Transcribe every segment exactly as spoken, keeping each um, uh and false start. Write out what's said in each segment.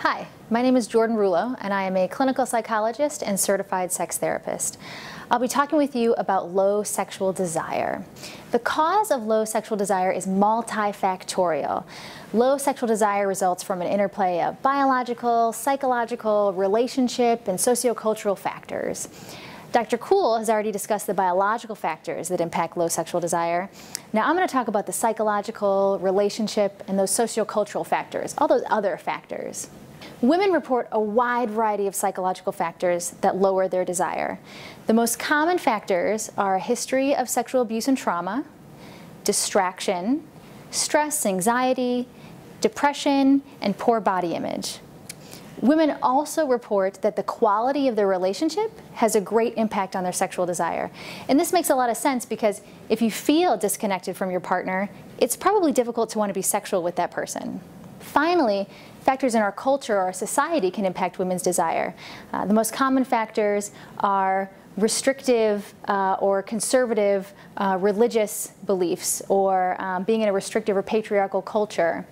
Hi, my name is Jordan Rullo, and I am a clinical psychologist and certified sex therapist. I'll be talking with you about low sexual desire. The cause of low sexual desire is multifactorial. Low sexual desire results from an interplay of biological, psychological, relationship, and sociocultural factors. Doctor Kuhl has already discussed the biological factors that impact low sexual desire. Now I'm going to talk about the psychological, relationship, and those sociocultural factors, all those other factors. Women report a wide variety of psychological factors that lower their desire. The most common factors are history of sexual abuse and trauma, distraction, stress, anxiety, depression, and poor body image. Women also report that the quality of their relationship has a great impact on their sexual desire. And this makes a lot of sense because if you feel disconnected from your partner, it's probably difficult to want to be sexual with that person. Finally, factors in our culture or our society can impact women's desire. Uh, the most common factors are restrictive uh, or conservative uh, religious beliefs, or um, being in a restrictive or patriarchal culture,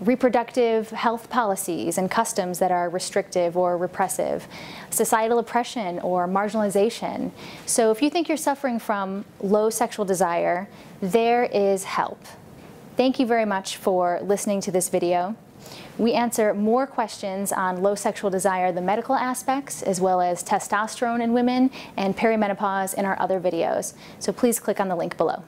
reproductive health policies and customs that are restrictive or repressive, societal oppression or marginalization. So if you think you're suffering from low sexual desire, there is help. Thank you very much for listening to this video. We answer more questions on low sexual desire, the medical aspects, as well as testosterone in women and perimenopause in our other videos. So please click on the link below.